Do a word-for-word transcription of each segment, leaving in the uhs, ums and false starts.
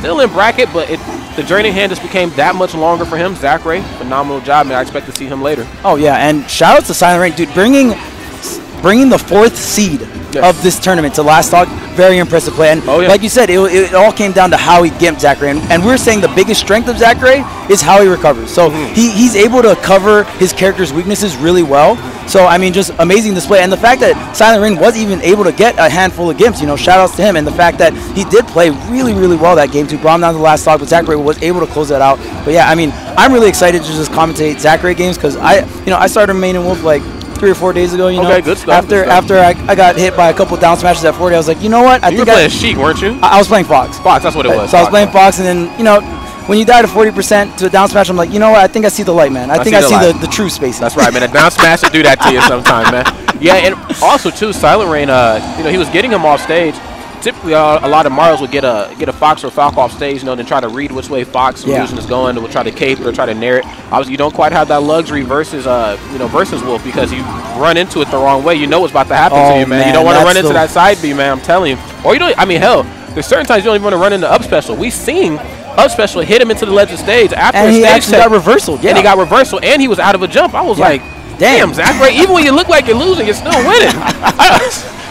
still in bracket, but it, the draining hand just became that much longer for him. Zachary, phenomenal job, and I expect to see him later. Oh, yeah, and shout out to SilentRank, dude, bringing bringing the fourth seed yes. of this tournament to last talk. Very impressive play. And oh, yeah. like you said, it, it all came down to how he gimped Zachary. And, and we were saying the biggest strength of Zachary is how he recovers. So mm-hmm. he, he's able to cover his character's weaknesses really well. So, I mean, just amazing display. And the fact that SilentRank was even able to get a handful of gimps, you know, shout outs to him. And the fact that he did play really, really well that game, too. Brought him down to the last talk, but Zachary was able to close that out. But, yeah, I mean, I'm really excited to just commentate Zachary games because I, you know, I started main and Wolf, like, three or four days ago, you okay, know, good stuff, after good after I, I got hit by a couple down smashes at forty, I was like, you know what? I you think were playing I, Sheik, weren't you? I, I was playing Fox. Fox, that's what it was. So Fox, I was playing Fox, and then, you know, when you die to forty percent to a down smash, I'm like, you know what? I think I see the light, man. I, I think see I the see the, the true spaces. That's right, man. A down smash will do that to you sometime, man. Yeah, and also, too, SilentRank, uh, you know, he was getting him off stage. Typically, uh, a lot of Marios would get a get a Fox or Falk off stage, you know, then try to read which way Fox yeah. is going, and will try to cape or try to nair it. Obviously, you don't quite have that luxury versus uh you know versus Wolf because you run into it the wrong way. You know what's about to happen oh, to you, man. man you don't want to run into that side B, man. I'm telling you. Or you don't. I mean, hell, there's certain times you don't even want to run into up special. We've seen up special hit him into the ledge of stage after and he stage actually set, got reversal. Yeah, and he got reversal, and he was out of a jump. I was yeah. like, damn, Zachary. Even when you look like you're losing, you're still winning.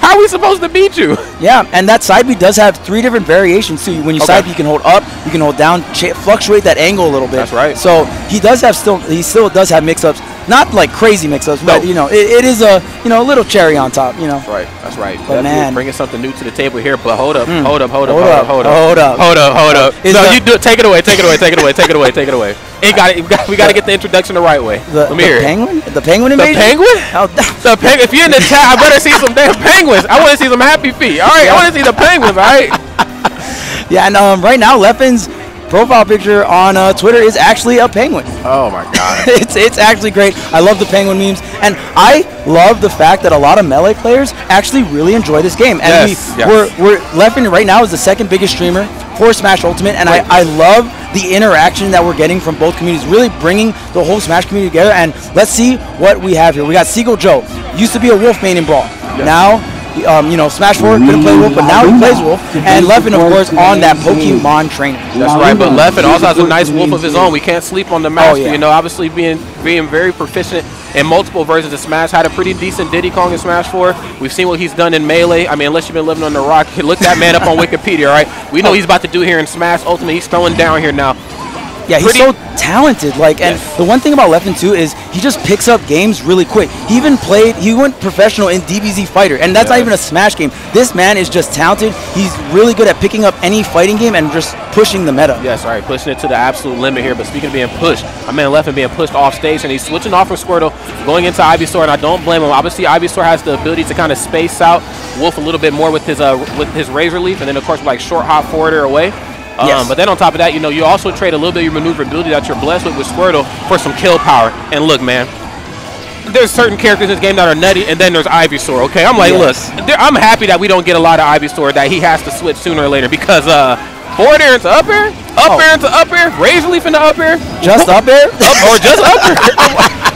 How are we supposed to beat you? Yeah, and that side B does have three different variations, too. When you okay. side B, you can hold up, you can hold down, fluctuate that angle a little bit. That's right. So he does have still, he still does have mix-ups. Not like crazy mix-ups, no. but, you know, it, it is a, you know, a little cherry on top, you know. That's right, that's right. But, but man. Bringing something new to the table here, but hold up, mm. hold up, hold up, hold up, hold up. Hold up, hold up, hold up. Hold up. No, you do it. Take it away, take it away, take it away, take it away, take it away. It got it. We got to get the introduction the right way. The, Let me the hear penguin? It. The penguin invasion? The penguin? Oh, the penguin? If you're in the chat, I better see some damn penguins. I want to see some happy feet. All right, yeah. I want to see the penguins, all right? Yeah, and um, right now, Leffen's profile picture on uh, Twitter is actually a penguin. Oh, my God. it's, it's actually great. I love the penguin memes. And I love the fact that a lot of Melee players actually really enjoy this game. And yes, we, yes. We're, we're Leffen right now is the second biggest streamer for Smash Ultimate, and right. I, I love the interaction that we're getting from both communities, really bringing the whole Smash community together. And let's see what we have here. We got Seagull Joe, used to be a Wolf main in Brawl. Yes. Now, um, you know, Smash four could have played Wolf, but now he plays Wolf. And Leffen, of course, on that Pokemon Trainer. That's right, but Leffen also has a nice Wolf of his own. We can't sleep on the master, oh, yeah. you know, obviously being, being very proficient in multiple versions of Smash. Had a pretty decent Diddy Kong in Smash four. We've seen what he's done in Melee. I mean, unless you've been living on the rock, look that man up on Wikipedia, all right? We know he's about to do here in Smash Ultimate. He's throwing down here now. Yeah, pretty he's so talented. Like, and yes. the one thing about Leffen, too, is he just picks up games really quick. He even played, he went professional in D B Z Fighter, and that's yes. not even a Smash game. This man is just talented. He's really good at picking up any fighting game and just pushing the meta. Yes, all right, pushing it to the absolute limit here. But speaking of being pushed, I mean, Leffen being pushed off stage, and he's switching off from Squirtle, going into Ivysaur, and I don't blame him. Obviously, Ivysaur has the ability to kind of space out Wolf a little bit more with his uh, with his Razor Leaf, and then, of course, like, short hop forwarder away. Um, yes. But then on top of that, you know, you also trade a little bit of your maneuverability that you're blessed with with Squirtle for some kill power. And look, man, there's certain characters in this game that are nutty, and then there's Ivysaur, okay? I'm like, yes. look, I'm happy that we don't get a lot of Ivysaur, that he has to switch sooner or later because uh, forward air into up air, up oh. air into up air, Razor Leaf into up air. Just up air? Up, or just up air.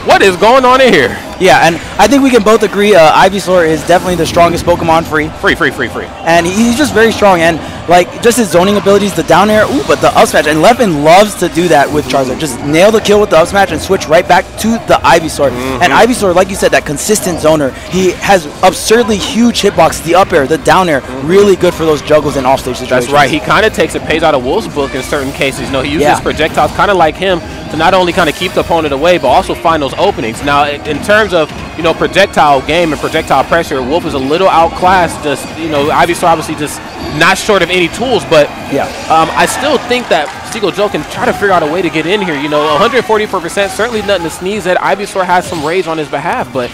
What is going on in here? Yeah, and I think we can both agree uh, Ivysaur is definitely the strongest Pokemon free. Free, free, free, free. And he's just very strong. And, like, just his zoning abilities, the down air, ooh, but the up smash. And Leffen loves to do that with Charizard. Just nail the kill with the up smash and switch right back to the Ivysaur. Mm-hmm. And Ivysaur, like you said, that consistent zoner. He has absurdly huge hitboxes. The up air, the down air, mm-hmm. really good for those juggles and offstage situations. That's right. He kind of takes a page out of Wolf's book in certain cases. You know, he uses yeah. projectiles kind of like him to not only kind of keep the opponent away, but also find those openings. Now, in terms of, you know, projectile game and projectile pressure, Wolf is a little outclassed. Just, you know, Ivysaur obviously just not short of any tools, but yeah, um, I still think that Seagull Joe can try to figure out a way to get in here. You know, one forty-four percent, certainly nothing to sneeze at. Ivysaur has some rage on his behalf, but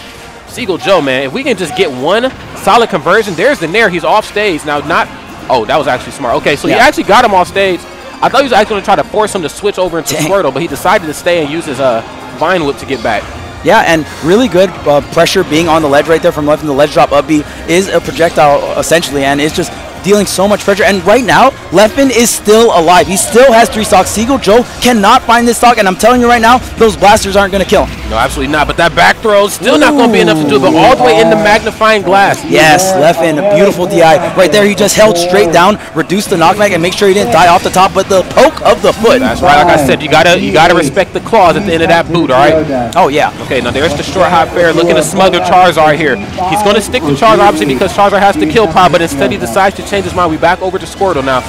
Seagull Joe, man, if we can just get one solid conversion, there's the nair. He's off stage now. Not, oh, that was actually smart. Okay, so yeah. he actually got him off stage. I thought he was actually going to try to force him to switch over into Dang. Squirtle, but he decided to stay and use his uh, Vine Whip to get back. Yeah, and really good uh, pressure being on the ledge right there from Leffen. The ledge drop up B is a projectile, essentially, and it's just dealing so much pressure. And right now, Leffen is still alive. He still has three stocks. Seagull Joe cannot find this stock, and I'm telling you right now, those blasters aren't going to kill him. No, absolutely not. But that back throw is still Ooh. not going to be enough to do it, but all the way in the magnifying glass. Yes, Leffen, a beautiful D I. Right there, he just held straight down, reduced the knockback, and make sure he didn't die off the top, but the poke of the foot. That's right. Like I said, you got to you gotta respect the claws at the end of that boot, all right? Oh, yeah. Okay, now there's the short hop fair looking to smother Charizard here. He's going to stick with Charizard, obviously, because Charizard has to kill Pop, but instead he decides to change his mind. We back over to Squirtle now.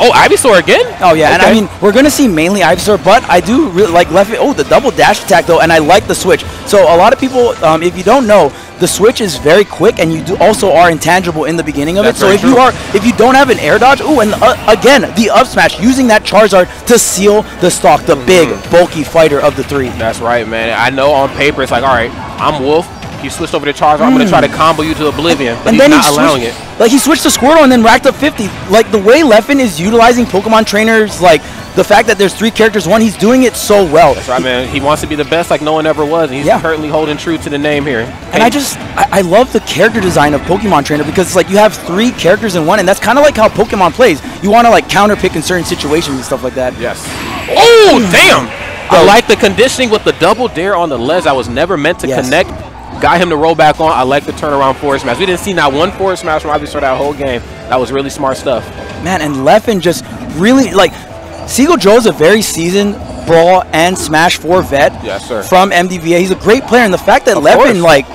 Oh, Ivysaur again? Oh, yeah, okay. And I mean, we're going to see mainly Ivysaur, but I do really like Leffen. Oh, the double dash attack, though, and I like the switch. So a lot of people, um, if you don't know, the switch is very quick, and you do also are intangible in the beginning of That's it. So if true. you are, if you don't have an air dodge, ooh, and uh, again, the up smash, using that Charizard to seal the stock, the mm-hmm. big, bulky fighter of the three. That's right, man. I know on paper it's like, all right, I'm Wolf. He switched over to Charizard. Mm. I'm going to try to combo you to Oblivion, but and he's then not he allowing it. Like, he switched to Squirtle and then racked up fifty. Like, the way Leffen is utilizing Pokemon Trainers, like, the fact that there's three characters, one, he's doing it so well. That's right, man. He wants to be the best like no one ever was, and he's yeah. currently holding true to the name here. Hey. And I just, I, I love the character design of Pokemon Trainer because it's like you have three characters in one, and that's kind of like how Pokemon plays. You want to, like, counterpick in certain situations and stuff like that. Yes. Oh, damn! I like the conditioning with the double dare on the ledge. I was never meant to yes. connect. Got him to roll back on. I like the turnaround forward smash. We didn't see not one forward smash from Ivysaur that whole game. That was really smart stuff. Man, and Leffen just really, like, Seagull Joe is a very seasoned Brawl and Smash four vet yes, sir. from M D V A. He's a great player, and the fact that of Leffen, course. like,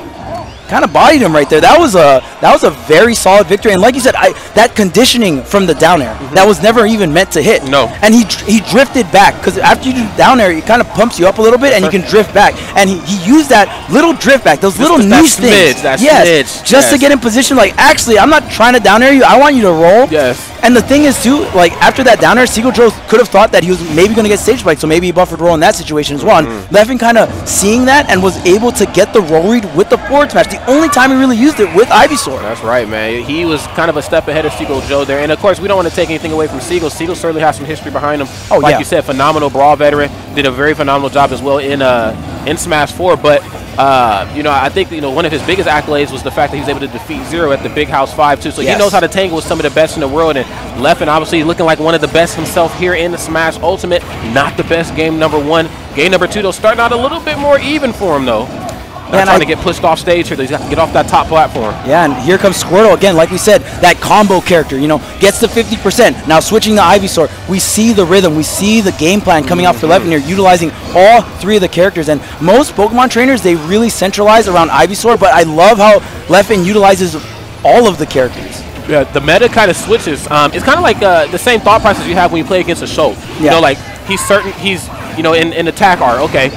kind of bodied him right there. That was a that was a very solid victory. And like you said, I, that conditioning from the down air, mm-hmm. that was never even meant to hit. No. And he he drifted back because after you do down air, it kind of pumps you up a little bit, yes, and sir. you can drift back. And he, he used that little drift back, those just little niche things, smidge, yes, smidge, just yes. to get in position. Like, actually, I'm not trying to down air you. I want you to roll. Yes. And the thing is too, like, after that down air, Seagull Joe could have thought that he was maybe going to get stage bite, so maybe he buffered roll in that situation as well. Mm-hmm. Leffen kind of seeing that and was able to get the roll read with the forward smash. The only time he really used it with Ivysaur. That's right, man. He was kind of a step ahead of Seagull Joe there. And, of course, we don't want to take anything away from Seagull. Seagull certainly has some history behind him. Oh, like yeah. you said, phenomenal Brawl veteran. Did a very phenomenal job as well in uh, in Smash four. But, uh, you know, I think, you know, one of his biggest accolades was the fact that he was able to defeat Zero at the Big House Five, too. So yes. he knows how to tangle with some of the best in the world. And Leffen, obviously, looking like one of the best himself here in the Smash Ultimate. Not the best game number one. Game number two, though, starting out a little bit more even for him, though. They're trying I, to get pushed off stage here. He's got to get off that top platform. Yeah, and here comes Squirtle again. Like we said, that combo character, you know, gets to fifty percent. Now switching to Ivysaur, we see the rhythm. We see the game plan coming mm-hmm. off for Leffen here, utilizing all three of the characters. And most Pokemon trainers, they really centralize around Ivysaur, but I love how Leffen utilizes all of the characters. Yeah, the meta kind of switches. Um, it's kind of like uh, the same thought process you have when you play against a Shulk. Yeah. You know, like, he's certain, he's, you know, in, in attack art, okay,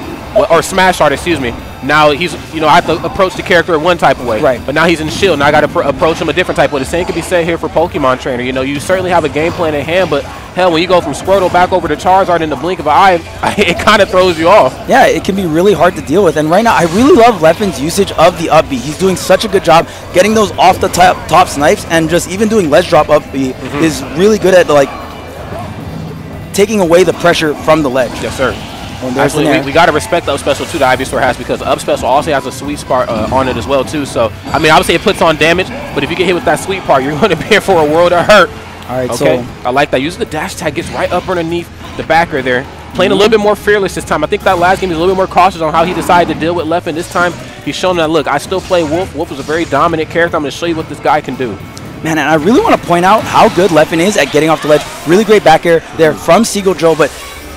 or Smash art, excuse me. Now he's, you know, I have to approach the character one type of way, right. but now he's in Shield. Now I got to pr approach him a different type of way. The same could be said here for Pokemon Trainer. You know, you certainly have a game plan in hand, but hell, when you go from Squirtle back over to Charizard in the blink of an eye, it kind of throws you off. Yeah, it can be really hard to deal with. And right now, I really love Leffen's usage of the upbeat. He's doing such a good job getting those off the top, top snipes, and just even doing ledge drop upbeat mm-hmm. is really good at, like, taking away the pressure from the ledge. Yes, sir. Absolutely, we, we got to respect the up special too. The Ivysaur has because the up special also has a sweet spot uh, on it as well too. So I mean, obviously it puts on damage, but if you get hit with that sweet part, you're going to be in for a world of hurt. All right, okay. So I like that. Using the dash tag gets right up underneath the backer there. Playing a little bit more fearless this time. I think that last game was a little bit more cautious on how he decided to deal with Leffen. This time, he's shown that look. I still play Wolf. Wolf is a very dominant character. I'm going to show you what this guy can do. Man, and I really want to point out how good Leffen is at getting off the ledge. Really great back air there from Seagull Joe, but.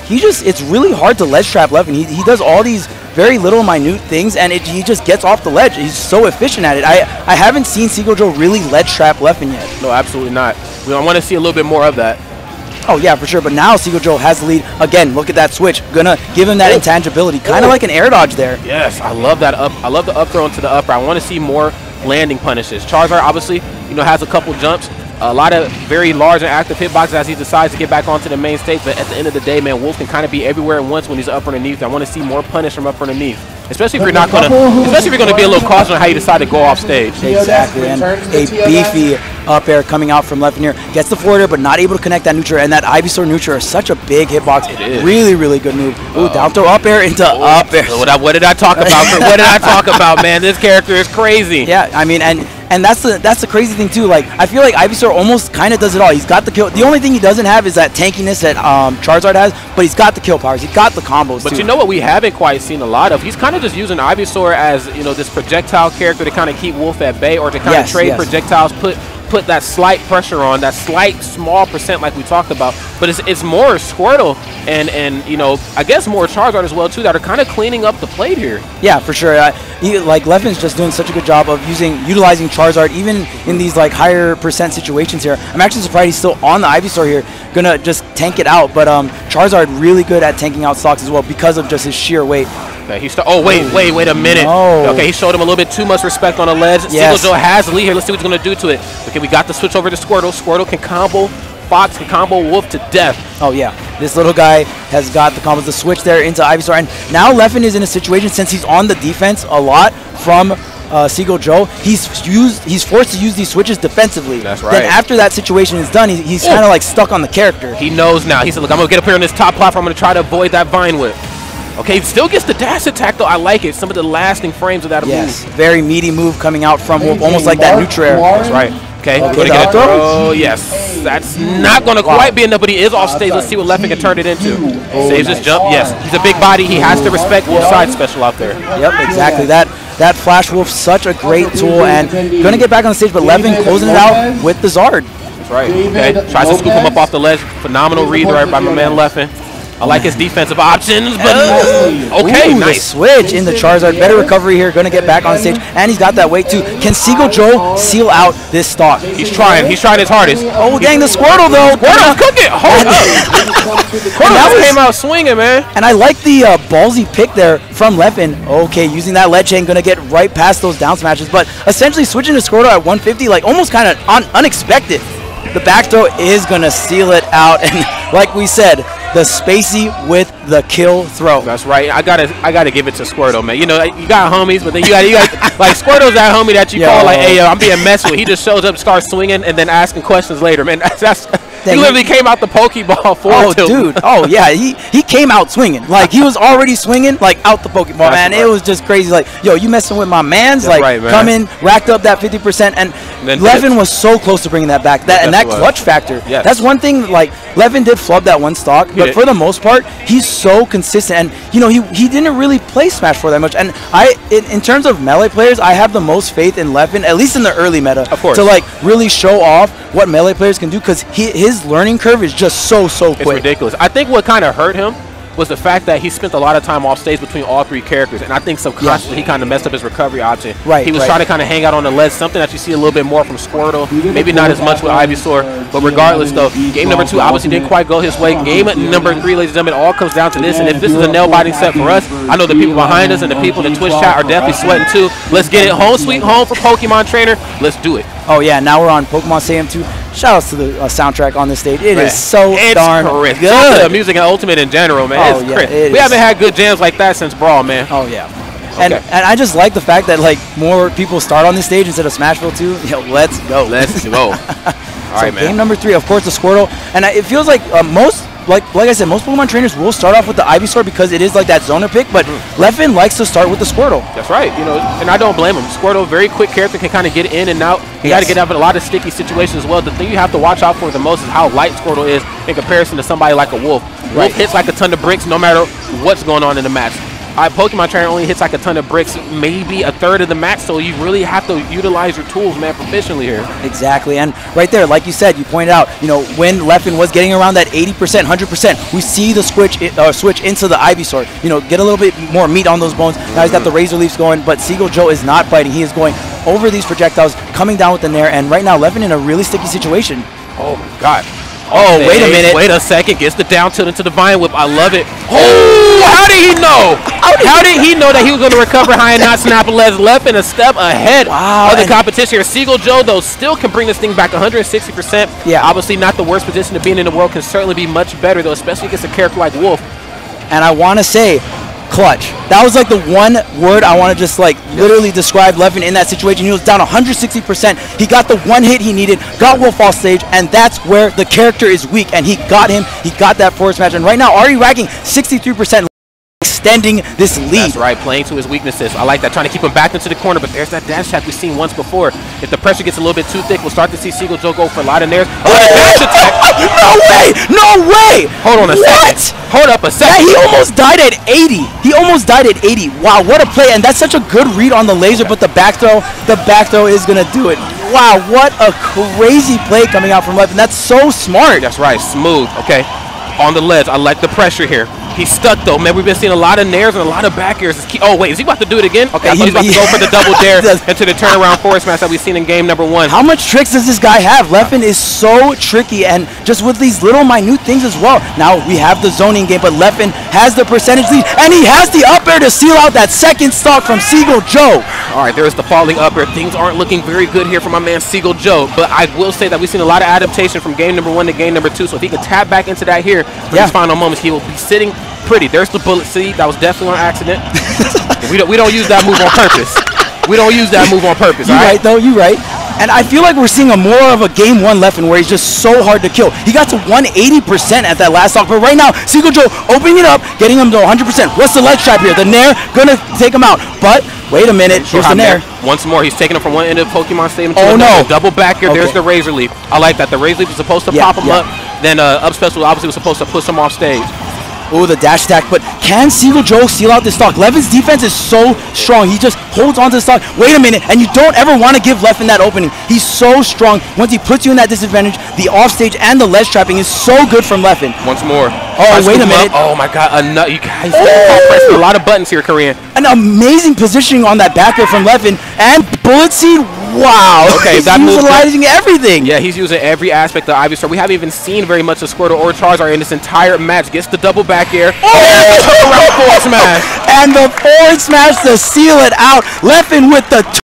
He just, it's really hard to ledge trap Leffen. He, he does all these very little minute things, and it, he just gets off the ledge. He's so efficient at it. I, I haven't seen Seagull Joe really ledge trap Leffen yet. No, absolutely not. We want to see a little bit more of that. Oh, yeah, for sure. But now Seagull Joe has the lead. Again, look at that switch. Gonna give him that Ooh. intangibility. Kind of like an air dodge there. Yes, I love that up. I love the up throw into the upper. I want to see more landing punishes. Charizard, obviously, you know, has a couple jumps. A lot of very large and active hitboxes as he decides to get back onto the main stage. But at the end of the day, man, Wolf can kind of be everywhere at once when he's up underneath. I want to see more punish from up underneath, especially if you're not gonna, especially if you're gonna be a little cautious on how you decide to go off stage. Exactly, and a beefy up air coming out from Leffen here. Gets the forward air, but not able to connect that neutral. And that Ivysaur neutral is such a big hitbox. It is really, really good move. Ooh, uh, down throw up air into oh, up air. What, I, what did I talk about? What did I talk about, man? This character is crazy. Yeah, I mean, and. and that's the that's the crazy thing too. Like, I feel like Ivysaur almost kind of does it all. He's got the kill. The only thing he doesn't have is that tankiness that um, Charizard has, but he's got the kill powers. He's got the combos. But too. You know what we haven't quite seen a lot of? He's kind of just using Ivysaur as, you know, this projectile character to kind of keep Wolf at bay, or to kind of yes, trade yes. projectiles, put put that slight pressure on, that slight small percent like we talked about. But it's, it's more Squirtle and, and you know, I guess more Charizard as well too, that are kind of cleaning up the plate here. Yeah, for sure. Uh, he, like, Leffen's just doing such a good job of using, utilizing Charizard even in these like higher percent situations here. I'm actually surprised he's still on the Ivysaur here, gonna just tank it out. But um, Charizard really good at tanking out stocks as well because of just his sheer weight. Okay, he oh, wait, wait, wait a minute. No. Okay, he showed him a little bit too much respect on the ledge. Yes. Seagull Joe has the lead here. Let's see what he's going to do to it. Okay, we got the switch over to Squirtle. Squirtle can combo Fox, can combo Wolf to death. Oh, yeah. This little guy has got the combos. The switch there into Ivysaur. And now Leffen is in a situation, since he's on the defense a lot from uh, Seagull Joe, he's used, he's forced to use these switches defensively. That's right. Then after that situation is done, he's, he's kind of like stuck on the character. He knows now. He said, look, I'm going to get up here on this top platform. I'm going to try to avoid that Vine Whip. Okay, still gets the dash attack, though. I like it. Some of the lasting frames of that yes. move. Very meaty move coming out from Wolf, almost like that Nutrair. That's right. Okay, uh, going to get a throw. Oh, yes. That's not going to wow. quite be enough, but he is off stage. Let's see what Leffen can turn it into. Oh, Saves nice. his jump. Yes, he's a big body. He has to respect Wolf's side special out there. Yep, exactly. That that Flash Wolf, such a great tool, and going to get back on the stage, but Leffen closing it out with the Zard. That's right. Okay, tries to scoop him up off the ledge. Phenomenal read right by my man Leffen. I like his defensive options, but okay, Ooh, nice. The switch in the Charizard. Better recovery here. Going to get back on stage, and he's got that weight too. Can Seagull Joe seal out this stock? He's trying. He's trying his hardest. Oh, he's dang, the Squirtle though. Squirtle's cooking. Hold up. Squirtle came out swinging, man. And I like the uh, ballsy pick there from Leffen. Okay, using that lead chain, going to get right past those down smashes, but essentially switching to Squirtle at one fifty, like almost kind of un unexpected. The back throw is going to seal it out, and like we said, the spacey with the kill throw. That's right. I gotta, I gotta give it to Squirtle, man. You know, you got homies, but then you got, you got like Squirtle's that homie that you yo. call like, hey, yo, I'm being messed with. He just shows up, starts swinging, and then asking questions later, man. That's, that's he literally came out the Pokeball for oh, two. dude. Oh yeah, he he came out swinging. Like, he was already swinging, like out the Pokeball, man. Right. It was just crazy. Like, yo, you messing with my man's? That's like, right, man. Coming, racked up that fifty percent, and, and Leffen was so close to bringing that back. That and that clutch factor. Yes. That's one thing. Like, Leffen did flub that one stock. But for the most part, he's so consistent. And, you know, he, he didn't really play Smash four that much. And I, in, in terms of Melee players, I have the most faith in Leffen, at least in the early meta, of course, to, like, really show off what Melee players can do, because his learning curve is just so, so quick. It's ridiculous. I think what kind of hurt him was the fact that he spent a lot of time off stage between all three characters, and I think subconsciously yeah. he kind of messed up his recovery option. Right, he was right. trying to kind of hang out on the ledge, something that you see a little bit more from Squirtle, maybe not as much with Ivysaur, but regardless though, game number two obviously didn't quite go his way. Game number three, ladies and gentlemen, all comes down to this, and if this is a nail-biting set for us, I know the people behind us and the people in the Twitch chat are definitely sweating too. Let's get it home sweet home for Pokemon Trainer. Let's do it. Oh yeah, now we're on Pokemon Stadium two. Shout outs to the uh, soundtrack on this stage. It man. is so it's darn crisp. good. The music and Ultimate in general, man. Oh, it's yeah, crisp. It we is. haven't had good jams like that since Brawl, man. Oh yeah. Okay. And and I just like the fact that like more people start on this stage instead of Smashville two. Yo, let's go. Let's go. All right, so, man. Game number three, of course, the Squirtle, and I, it feels like uh, most. Like, like I said, most Pokemon trainers will start off with the Ivysaur because it is like that zoner pick, but mm. Leffen likes to start with the Squirtle. That's right, you know, and I don't blame him. Squirtle, very quick character, can kind of get in and out. You yes. got to get out of a lot of sticky situations as well. The thing you have to watch out for the most is how light Squirtle is in comparison to somebody like a Wolf. Wolf right. hits like a ton of bricks no matter what's going on in the match. Our Pokemon Trainer only hits like a ton of bricks, maybe a third of the match, so you really have to utilize your tools, man, proficiently here. Exactly, and right there, like you said, you pointed out, you know, when Leffen was getting around that eighty percent, one hundred percent, we see the switch uh, switch into the Ivysaur, you know, get a little bit more meat on those bones. Now he's got the Razor Leafs going, but Seagull Joe is not biting. He is going over these projectiles, coming down with the Nair, and right now Leffen in a really sticky situation. Oh, my God. Oh, wait a minute. Wait a second. Gets the down tilt into the Vine Whip. I love it. Oh, how did he know? How did he know that he was going to recover high and not snap a ledge? Leffen a step ahead wow, of the competition here. Seagull Joe, though, still can bring this thing back one hundred sixty percent. Yeah. Obviously not the worst position to be in in the world. Can certainly be much better, though, especially against a character like Wolf. And I want to say, clutch. That was like the one word I want to just like yes. literally describe Leffen in that situation. He was down one hundred sixty percent. He got the one hit he needed, got Wolf off stage, and that's where the character is weak. And he got him. He got that force match. And right now, Ari racking sixty-three percent. extending this lead. That's right, playing to his weaknesses. I like that, trying to keep him back into the corner, but there's that dash attack we've seen once before. If the pressure gets a little bit too thick, we'll start to see Seagull Joe go for a lot of nares. Oh, oh, dash attack. No way! No way! Hold on a what? second. Hold up a second. Yeah, he almost died at eighty. He almost died at eighty. Wow, what a play, and that's such a good read on the laser, but the back throw, the back throw is going to do it. Wow, what a crazy play coming out from Leffen. That's so smart. That's right, smooth. Okay, on the ledge. I like the pressure here. He's stuck, though. Man, we've been seeing a lot of nairs and a lot of back airs. Oh, wait, is he about to do it again? Okay, I thought he was about to go for the double dare into the turnaround forward smash that we've seen in game number one. How much tricks does this guy have? Leffen is so tricky, and just with these little minute things as well. Now we have the zoning game, but Leffen has the percentage lead, and he has the up air to seal out that second stock from Seagull Joe. All right, there's the falling up air. Things aren't looking very good here for my man Seagull Joe, but I will say that we've seen a lot of adaptation from game number one to game number two, so if he can tap back into that here for yeah. his final moments, he will be sitting pretty. There's the bullet seed. That was definitely on accident. we, don't, we don't use that move on purpose. We don't use that move on purpose. You're right, though. You're right. And I feel like we're seeing a more of a game one Leffen where he's just so hard to kill. He got to one eighty percent at that last stock, but right now, Seagull Joe opening it up, getting him to one hundred percent. What's the leg trap here? The Nair gonna take him out, but wait a minute. Sure, here's the Nair. Once more, he's taking him from one end of Pokemon Stadium to oh, another. No. Double back here. Okay. There's the Razor Leaf. I like that. The Razor Leaf was supposed to yeah, pop him yeah. up. Then uh, up special obviously was supposed to push him off stage. Oh, the dash attack, but can Seagull Joe seal out this stock? Leffen's defense is so strong. He just holds on to the stock. Wait a minute, and you don't ever want to give Leffen that opening. He's so strong. Once he puts you in that disadvantage, the offstage and the ledge trapping is so good from Leffen. Once more. Oh, I wait a minute. Up. Oh, my God. Another, you guys pressing a lot of buttons here, Korean. An amazing positioning on that back air from Leffen, and bullet seed. Wow, okay, he's that utilizing move, everything. Yeah, he's using every aspect of Ivysaur. We haven't even seen very much of Squirtle or Charizard in this entire match. Gets the double back air. Oh! And the forward smash. And the forward smash to seal it out. Leffen with the